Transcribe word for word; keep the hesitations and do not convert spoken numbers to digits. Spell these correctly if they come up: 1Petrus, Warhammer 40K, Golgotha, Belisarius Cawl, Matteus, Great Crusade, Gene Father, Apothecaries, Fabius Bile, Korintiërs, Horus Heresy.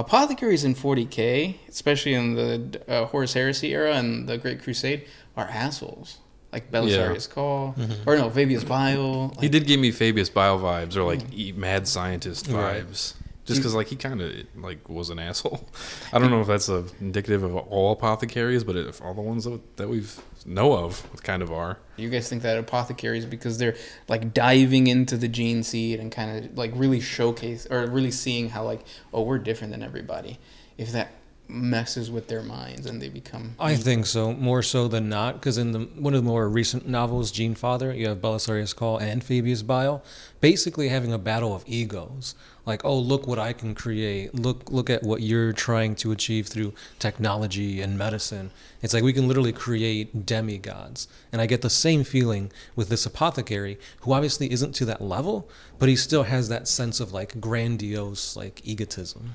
Apothecaries in forty K, especially in the uh, Horus Heresy era and the Great Crusade, are assholes. Like Belisarius Cawl, yeah. mm-hmm. or no, Fabius Bile. Like, he did give me Fabius Bile vibes, or like mm. mad scientist vibes. Right. Just because like he kind of like was an asshole. I don't know if that's a indicative of all apothecaries, but if all the ones that, that we've know of kind of are. You guys think that apothecaries because they're like diving into the gene seed and kind of like really showcase or really seeing how like, oh, we're different than everybody. If that messes with their minds and they become. I think so, more so than not, because in the one of the more recent novels, Gene Father, you have Belisarius Cawl and Fabius Bile, basically having a battle of egos. Like, oh, look what I can create. Look, look at what you're trying to achieve through technology and medicine. It's like we can literally create demigods. And I get the same feeling with this apothecary, who obviously isn't to that level, but he still has that sense of like grandiose, like egotism.